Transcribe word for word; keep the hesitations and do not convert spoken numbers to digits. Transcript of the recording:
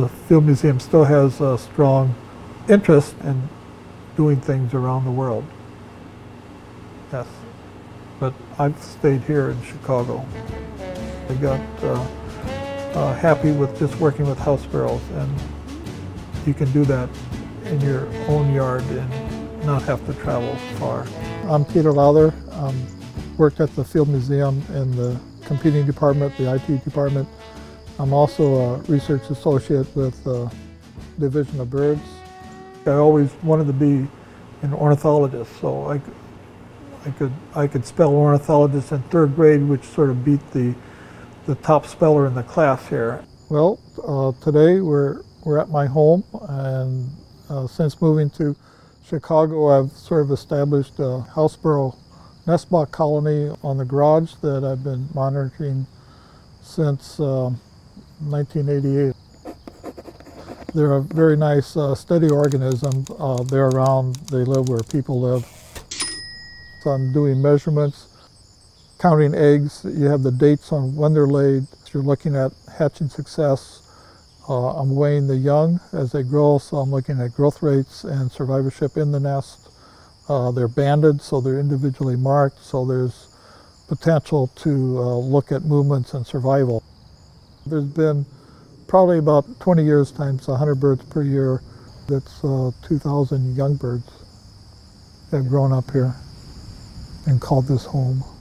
the Field Museum still has a strong interest in doing things around the world. Yes. But I've stayed here in Chicago. I got uh, uh, happy with just working with house sparrows, and you can do that in your own yard and not have to travel far. I'm Peter Lowther. Um, worked at the Field Museum in the computing department, the I T department. I'm also a research associate with the Division of Birds. I always wanted to be an ornithologist, so I, I could I could spell ornithologist in third grade, which sort of beat the the top speller in the class here. Well, uh, today we're we're at my home, and uh, since moving to Chicago, I've sort of established a house sparrow nest block colony on the garage that I've been monitoring since Uh, nineteen eighty-eight. They're a very nice uh, steady organism. Uh, they're around, they live where people live. So I'm doing measurements, counting eggs. You have the dates on when they're laid. You're looking at hatching success. Uh, I'm weighing the young as they grow, so I'm looking at growth rates and survivorship in the nest. Uh, they're banded, so they're individually marked, so there's potential to uh, look at movements and survival. There's been probably about twenty years times one hundred birds per year. That's uh, two thousand young birds that have grown up here and called this home.